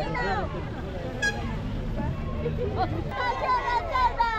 ¡Chino! ¡En Costa Sierra Selva!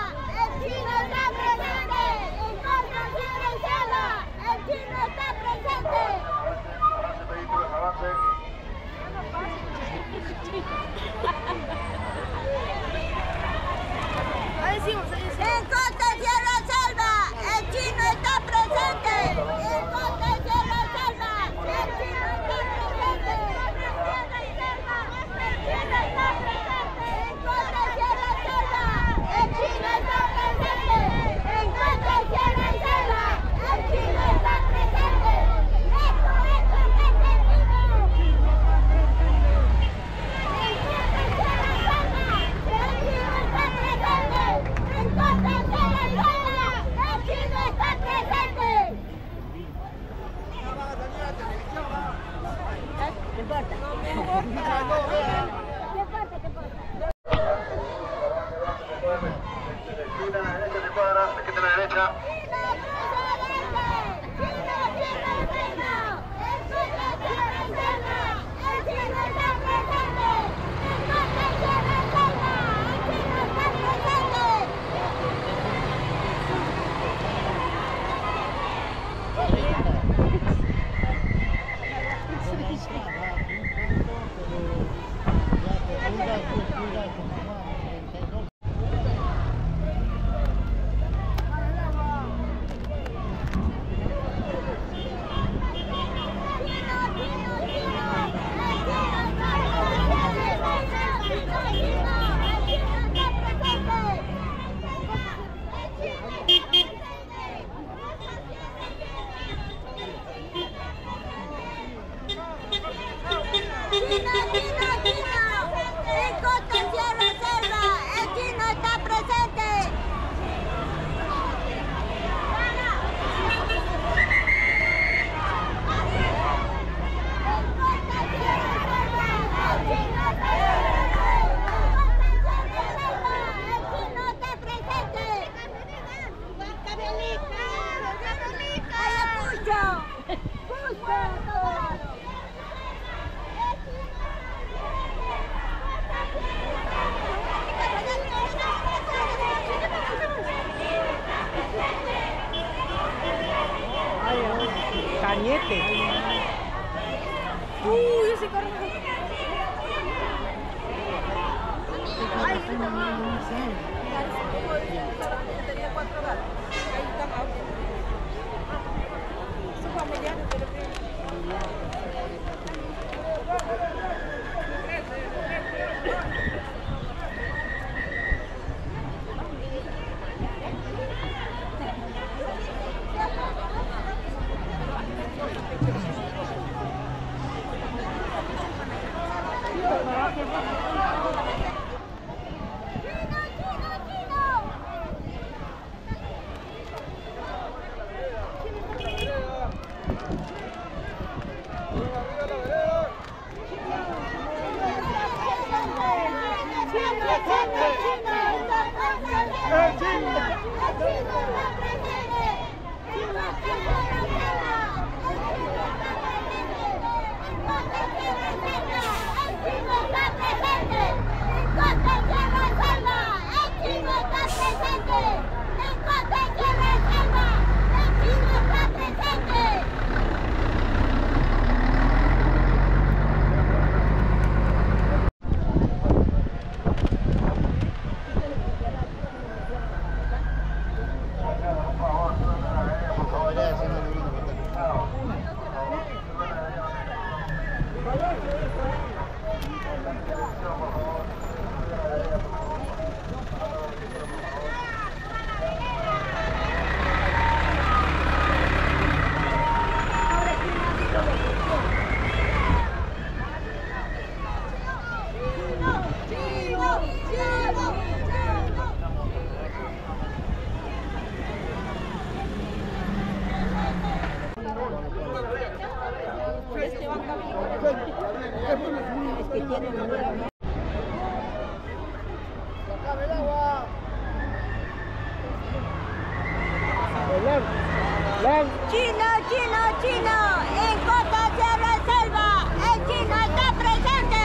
¡El chino está presente!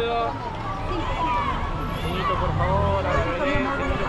dedos. Niñito, por favor, agradezco. Mira,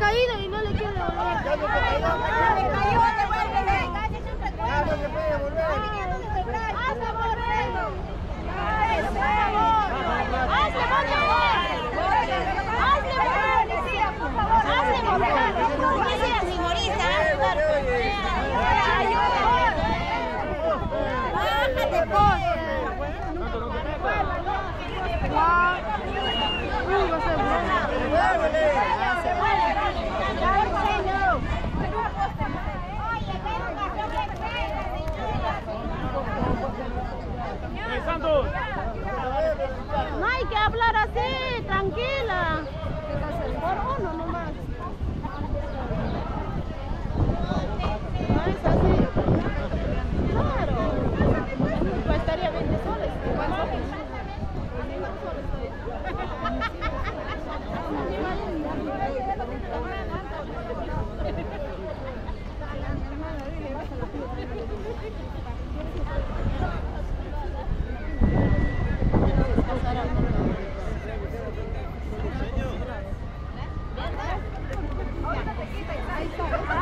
Caído y no le quiero devolver. Ya no te cayó. Ah, me cayó, devuélveme. Ya no te puede devolver. Hazlo volver. Hazlo volver. Hazlo volver, policía, por favor. Hazlo volver. ¿Qué es la señorita? Ayúdame. Bájate, por. No hay que hablar así, tranquila. Por uno nomás. No es así. Claro. Costaría 20 soles. ¿Cuántos soles? 20 soles.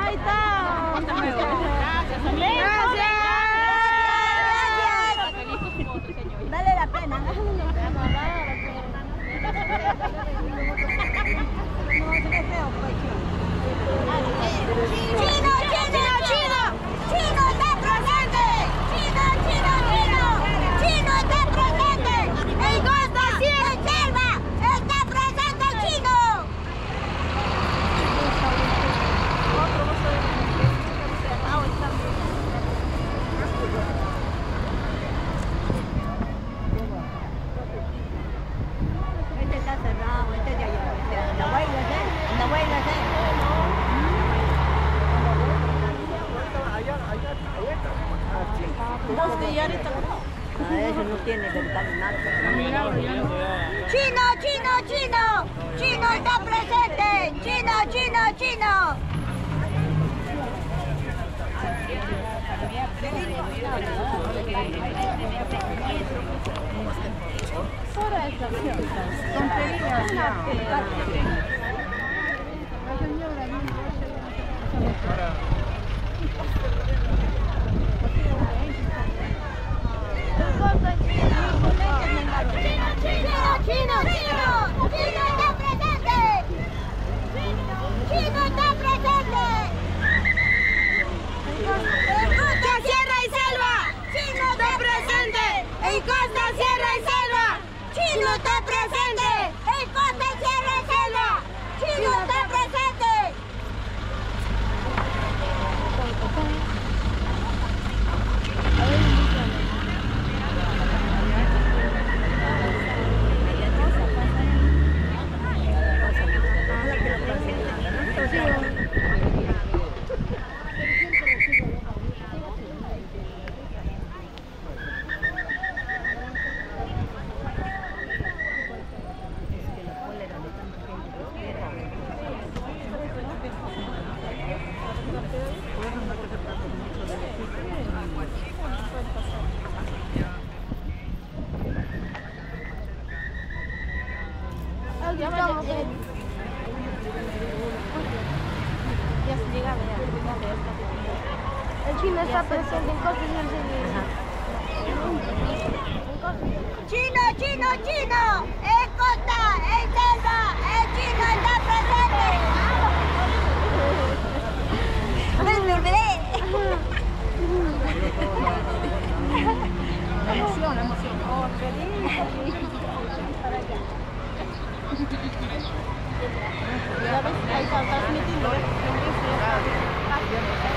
Ahí está. Gracias. Gracias. Vale la pena. Chino está presente. Chino. Chino está presente. Chino está presente. Costa, Sierra y Selva. Chino está presente. En Costa, Sierra y Selva. Chino está presente. En Costa, Sierra y Selva. Chino está presente. Chino está presente en cosas y Chino. Es Costa, es Selva, el Chino está presente. Me olvidé. Emoción. Oh, feliz. Para allá. Ya ves, ahí está transmitiendo.